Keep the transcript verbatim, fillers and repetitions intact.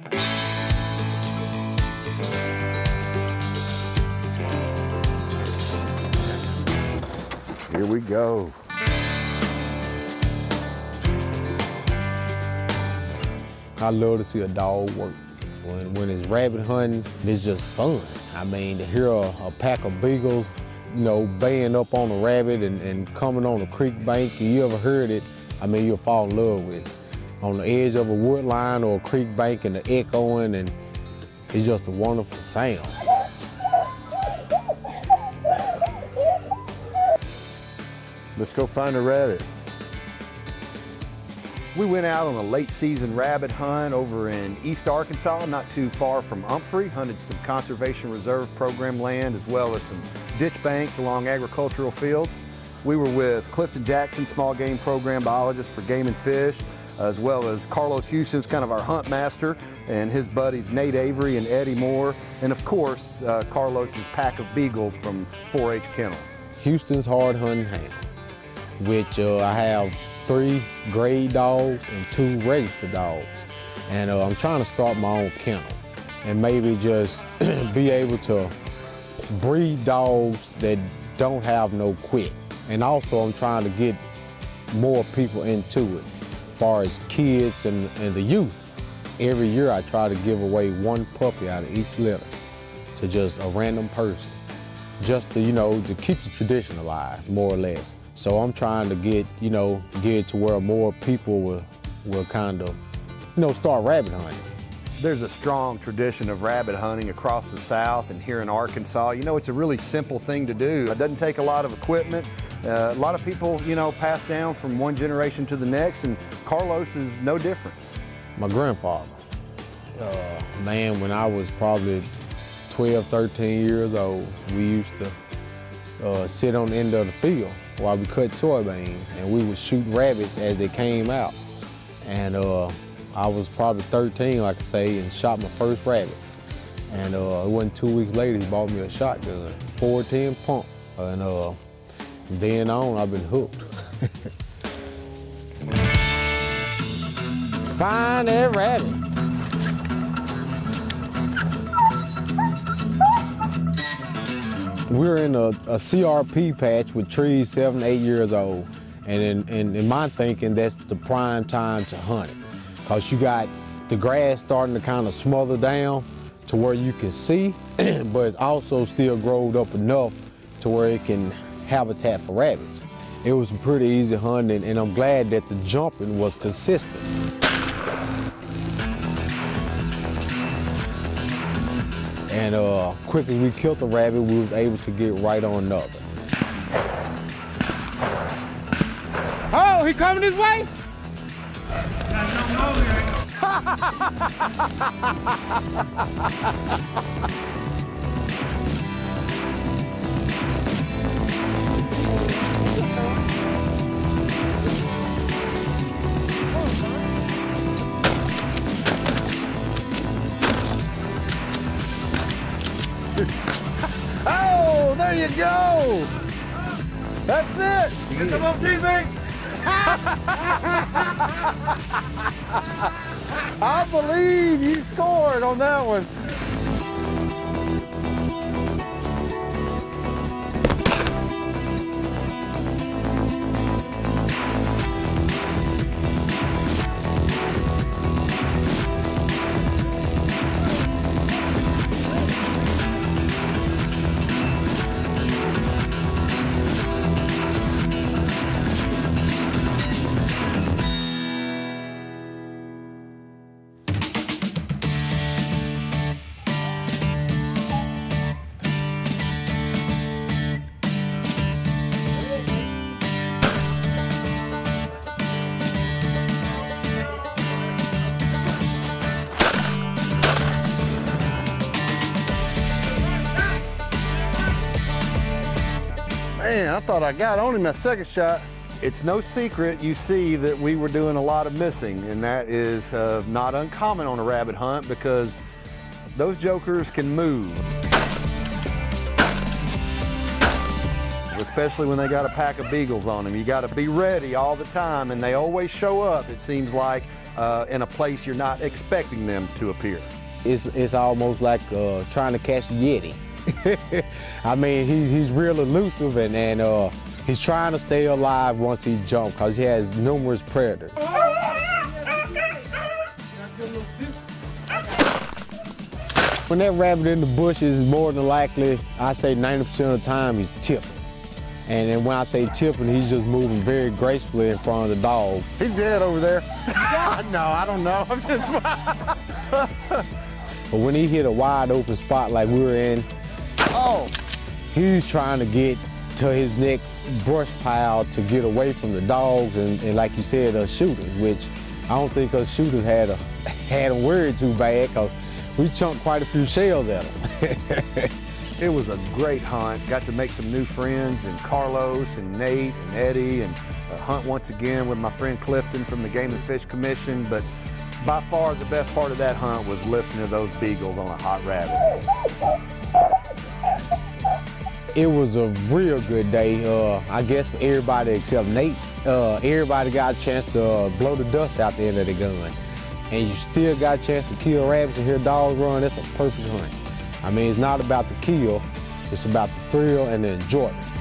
Here we go. I love to see a dog work. When, when it's rabbit hunting, it's just fun. I mean, to hear a, a pack of beagles, you know, baying up on a rabbit and, and coming on a creek bank, you ever heard it, I mean, you'll fall in love with it. On the edge of a wood line or a creek bank and the echoing, and it's just a wonderful sound. Let's go find a rabbit. We went out on a late season rabbit hunt over in East Arkansas, not too far from Humphrey. Hunted some Conservation Reserve Program land as well as some ditch banks along agricultural fields. We were with Clifton Jackson, small game program biologist for Game and Fish, as well as Carlos Houston, kind of our hunt master, and his buddies Nate Avery and Eddie Moore, and of course, uh, Carlos's pack of beagles from four H Kennel. Houston's Hard Hunting Hound, which uh, I have three grade dogs and two registered dogs. And uh, I'm trying to start my own kennel and maybe just be able to breed dogs that don't have no quit. And also I'm trying to get more people into it as far as kids and, and the youth. Every year I try to give away one puppy out of each litter to just a random person, just to, you know, to keep the tradition alive, more or less. So I'm trying to get, you know, get to where more people will, will kind of, you know, start rabbit hunting. There's a strong tradition of rabbit hunting across the South and here in Arkansas. You know, it's a really simple thing to do. It doesn't take a lot of equipment. Uh, a lot of people, you know, pass down from one generation to the next, and Carlos is no different. My grandfather, uh, man, when I was probably twelve, thirteen years old, we used to uh, sit on the end of the field while we cut soybeans, and we would shoot rabbits as they came out. And uh, I was probably thirteen, like I say, and shot my first rabbit. And uh, it wasn't two weeks later, he bought me a shotgun, four ten pump. And uh, then on, I've been hooked. Find that rabbit. We're in a, a C R P patch with trees seven, eight years old. And in, in, in my thinking, that's the prime time to hunt it. Because you got the grass starting to kind of smother down to where you can see, but it's also still growed up enough to where it can habitat for rabbits. It was a pretty easy hunt, and, and I'm glad that the jumping was consistent. And uh, quickly we killed the rabbit, we was able to get right on another. Oh, he coming this way? Oh, there you go. That's it. Get them on T V. I believe you scored on that one. Man, I thought I got on him my second shot. It's no secret you see that we were doing a lot of missing, and that is uh, not uncommon on a rabbit hunt because those jokers can move. Especially when they got a pack of beagles on them. You got to be ready all the time, and they always show up, it seems like, uh, in a place you're not expecting them to appear. It's, it's almost like uh, trying to catch Yeti. I mean, he, he's real elusive, and, and uh, he's trying to stay alive once he jumps because he has numerous predators. When that rabbit in the bush is more than likely, I say ninety percent of the time he's tipping. And then when I say tipping, he's just moving very gracefully in front of the dog. He's dead over there. No, I don't know. I'm just... But when he hit a wide open spot like we were in, oh, he's trying to get to his next brush pile to get away from the dogs and, and like you said, us shooters, which I don't think us shooters had a, had them worried too bad, because we chunked quite a few shells at them. It was a great hunt. Got to make some new friends, and Carlos and Nate and Eddie, and uh, hunt once again with my friend Clifton from the Game and Fish Commission. But by far the best part of that hunt was listening to those beagles on a hot rabbit. It was a real good day, uh, I guess, for everybody except Nate. Uh, everybody got a chance to uh, blow the dust out the end of the gun. And you still got a chance to kill rabbits and hear dogs run. That's a perfect hunt. I mean, it's not about the kill, it's about the thrill and the enjoyment.